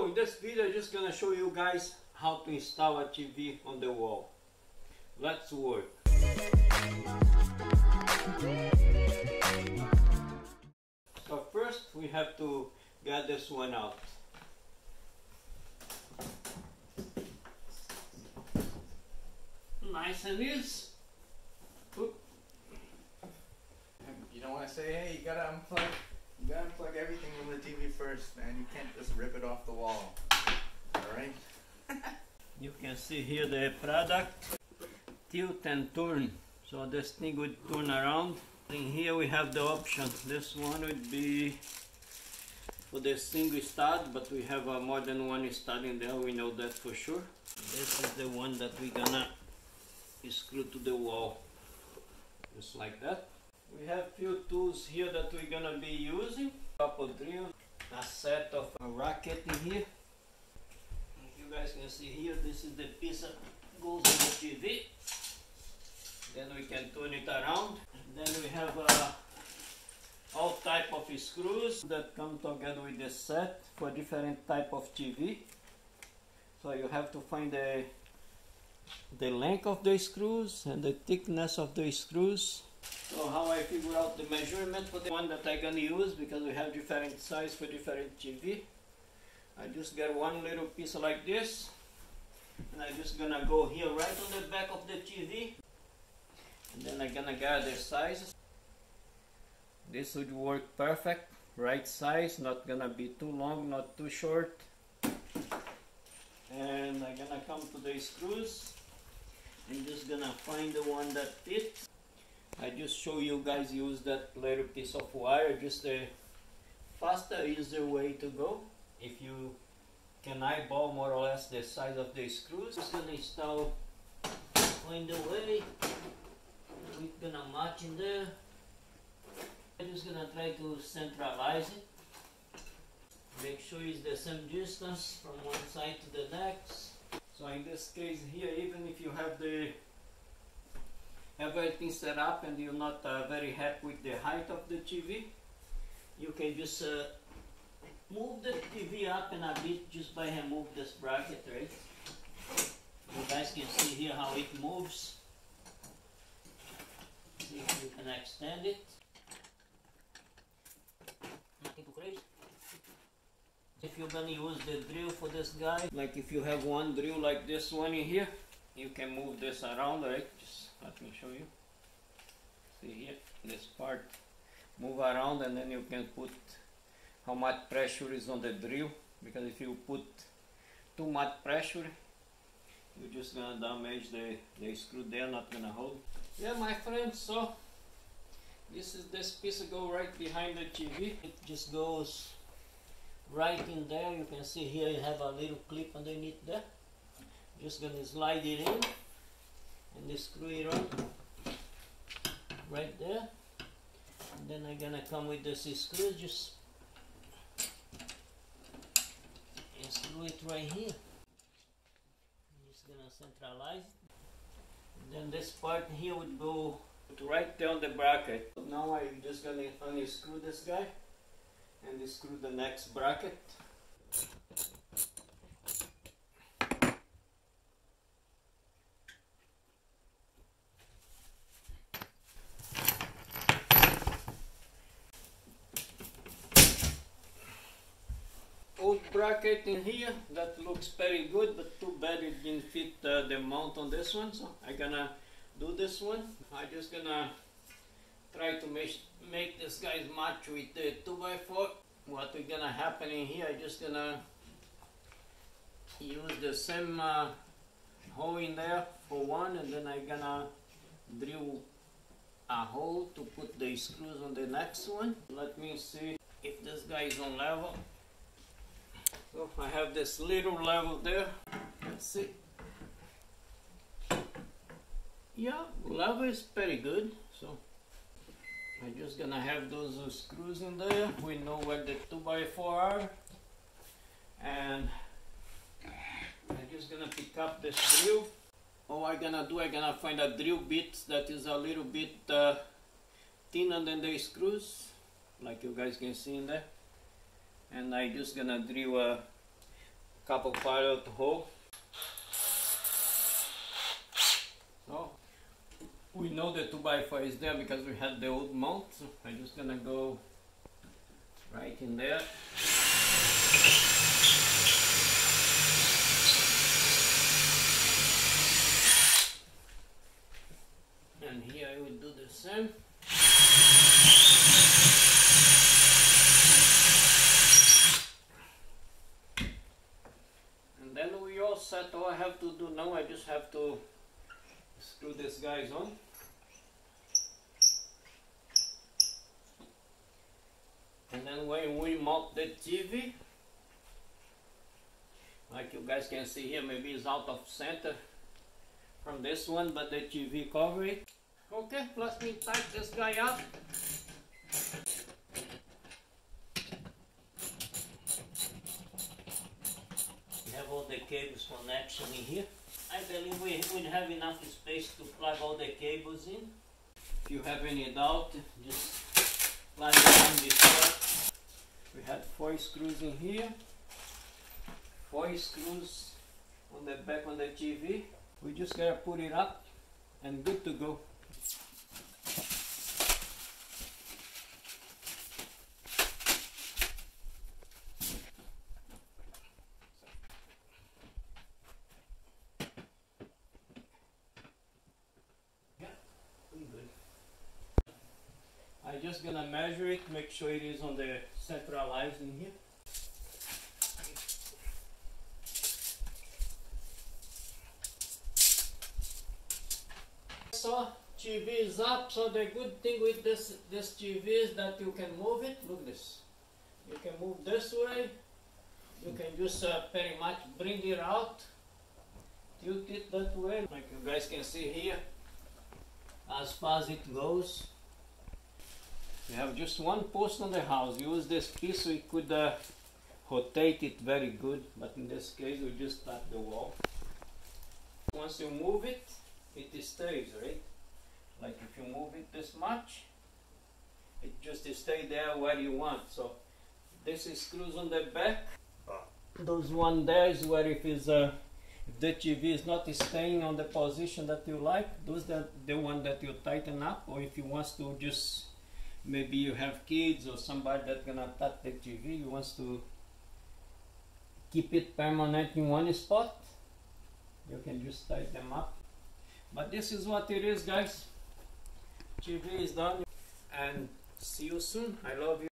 So in this video I'm just gonna show you guys how to install a TV on the wall. Let's work. So first we have to get this one out. Nice and easy. You don't want to say, hey, you gotta unplug everything from the TV first, man. You can't just rip it off the wall. Alright? You can see here the product. Tilt and turn. So this thing would turn around. In here we have the option. This one would be for the single start, but we have more than one starting there. We know that for sure. This is the one that we're gonna screw to the wall. Just like that. We have few tools here that we're gonna be using. Couple drill, a set of a racket in here. You guys can see here, this is the piece that goes on the TV. Then we can turn it around. And then we have all type of screws that come together with the set for different type of TV. So you have to find the length of the screws and the thickness of the screws. So how I figure out the measurement for the one that I'm gonna use, because we have different size for different TV. I just get one little piece like this, and I'm just gonna go here right on the back of the TV, and then I'm gonna get the sizes. This would work perfect, right size, not gonna be too long, not too short. And I'm gonna come to the screws. I'm just gonna find the one that fits. I just show you guys use that little piece of wire, just a faster, easier way to go. If you can eyeball more or less the size of the screws, just gonna install, find the way, we're gonna match in there. I'm just gonna try to centralize it. Make sure it's the same distance from one side to the next. So in this case here, even if you have the everything set up and you're not very happy with the height of the TV, you can just move the TV up and a bit just by remove this bracket, right? You guys can see here how it moves. See if you can extend it. Nothing too crazy. If you're gonna use the drill for this guy, like if you have one drill like this one in here, you can move this around, right? Just let me show you. See here, this part move around, and then you can put how much pressure is on the drill, because if you put too much pressure, you're just gonna damage the screw there, not gonna hold. Yeah, my friend, so this piece go right behind the TV. It just goes right in there. You can see here you have a little clip underneath there. Just gonna slide it in. And screw it on right there, and then I'm gonna come with this screw, just screw it right here. I'm just gonna centralize it, and then this part here would go right down the bracket. Now I'm just gonna unscrew this guy and screw the next bracket. Bracket in here that looks very good, but too bad it didn't fit the mount on this one, so I'm gonna do this one. I'm just gonna try to make this guy match with the 2x4. What we're gonna happen in here, I'm just gonna use the same hole in there for one, and then I'm gonna drill a hole to put the screws on the next one. Let me see if this guy is on level. So I have this little level there. Let's see. Yeah, level is pretty good. So I'm just gonna have those screws in there. We know where the 2x4 are. And I'm just gonna pick up this drill. All I'm gonna do, I'm gonna find a drill bit that is a little bit thinner than the screws, like you guys can see in there. And I just gonna drill couple fire out the hole. So we know the 2x4 is there because we had the old mount. So I'm just gonna go right in there. And here I will do the same. And then we all set. All I have to do now, I just have to screw these guys on. And then when we mount the TV, like you guys can see here, maybe it's out of center from this one, but the TV cover it. Okay, let me tighten this guy up. We have all the cables connection in here. I believe we would have enough space to plug all the cables in. If you have any doubt, just plug them in before. We had 4 screws in here, 4 screws on the back on the TV. We just gotta put it up and good to go. I'm just gonna measure it, make sure it is on the centralized in here. So TV is up, so the good thing with this TV is that you can move it. Look this. You can move this way. You can just pretty much bring it out. Tilt it that way. Like you guys can see here, as far as it goes. We have just one post on the house. Use this piece so it could rotate it very good, but in this case we just tap the wall. Once you move it, it stays, right? Like if you move it this much, it just stays there where you want. So this is screws on the back. Those one there is where if the TV is not staying on the position that you like, those are the one that you tighten up, or if you want to just maybe you have kids or somebody that's gonna touch the TV, you want to keep it permanent in one spot, you can just tie them up. But this is what it is, guys. TV is done, and see you soon. I love you.